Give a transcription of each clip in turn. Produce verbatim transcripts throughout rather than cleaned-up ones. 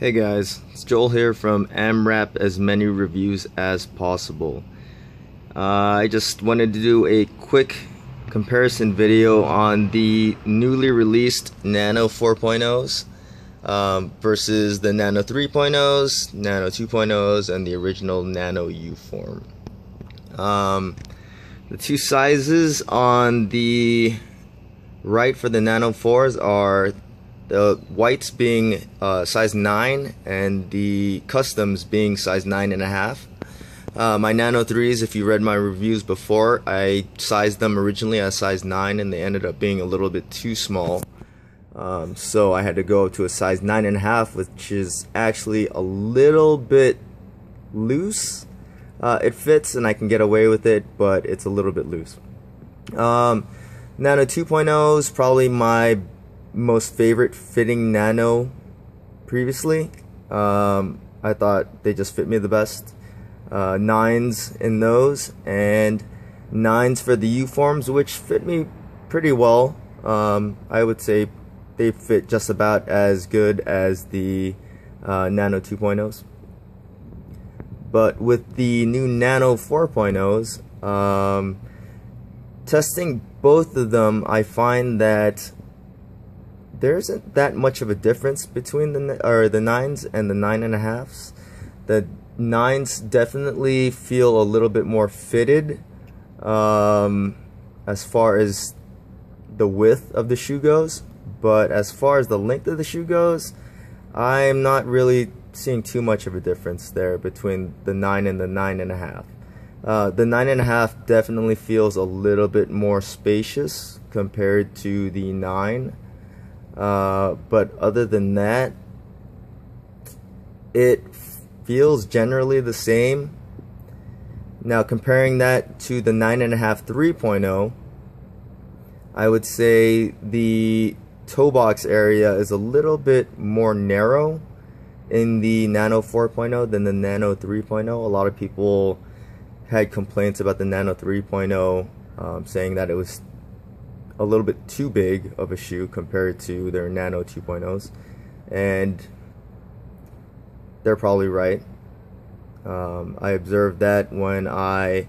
Hey guys, it's Joel here from AMRAP, as many reviews as possible. Uh, I just wanted to do a quick comparison video on the newly released Nano four point ohs um, versus the Nano three point ohs, Nano two point ohs, and the original Nano U-form. Um, the two sizes on the right for the Nano fours are the whites being uh, size nine and the customs being size nine and a half. Uh, my Nano threes, if you read my reviews before, I sized them originally as size nine and they ended up being a little bit too small. Um, so I had to go up to a size nine and a half, which is actually a little bit loose. Uh, it fits and I can get away with it, but it's a little bit loose. Um, Nano two point oh is probably my most favorite fitting Nano previously. um, I thought they just fit me the best. uh, nines in those and nines for the U-forms, which fit me pretty well. um, I would say they fit just about as good as the uh, Nano two point ohs, but with the new Nano four point ohs, um, testing both of them, I find that there isn't that much of a difference between the or the nines and the nine and a halves. The nines definitely feel a little bit more fitted um, as far as the width of the shoe goes, but as far as the length of the shoe goes, I'm not really seeing too much of a difference there between the nine and the nine and a half. Uh, the nine and a half definitely feels a little bit more spacious compared to the nine. Uh, but other than that, it feels generally the same. Now, comparing that to the nine point five three point oh, I would say the toe box area is a little bit more narrow in the Nano four point oh than the Nano three point oh. A lot of people had complaints about the Nano three point oh, um, saying that it was a little bit too big of a shoe compared to their Nano two point ohs, and they're probably right. um, I observed that when I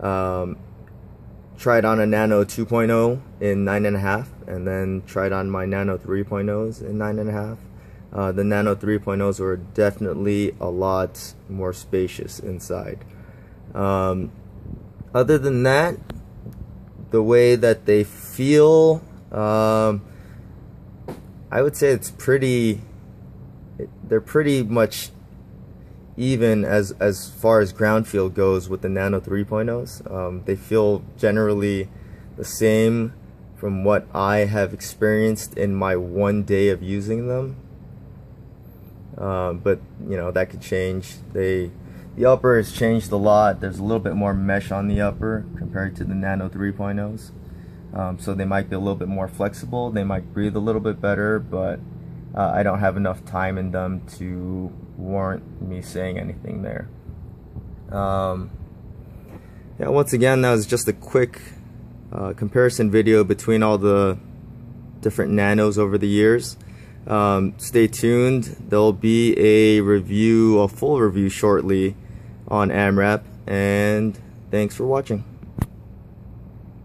um, tried on a Nano two point oh in nine point five and then tried on my Nano three point ohs in nine point five. Uh, the Nano three point ohs were definitely a lot more spacious inside. Um, other than that, the way that they feel, um, I would say it's pretty, they're pretty much even as, as far as ground feel goes with the Nano three point ohs. Um, they feel generally the same from what I have experienced in my one day of using them. Um, but, you know, that could change. They The upper has changed a lot. There's a little bit more mesh on the upper compared to the Nano three point ohs. Um, so they might be a little bit more flexible. They might breathe a little bit better, but uh, I don't have enough time in them to warrant me saying anything there. Um, yeah, once again, that was just a quick uh, comparison video between all the different Nanos over the years. Um, stay tuned. There'll be a review, a full review shortly on AMRAP, and thanks for watching.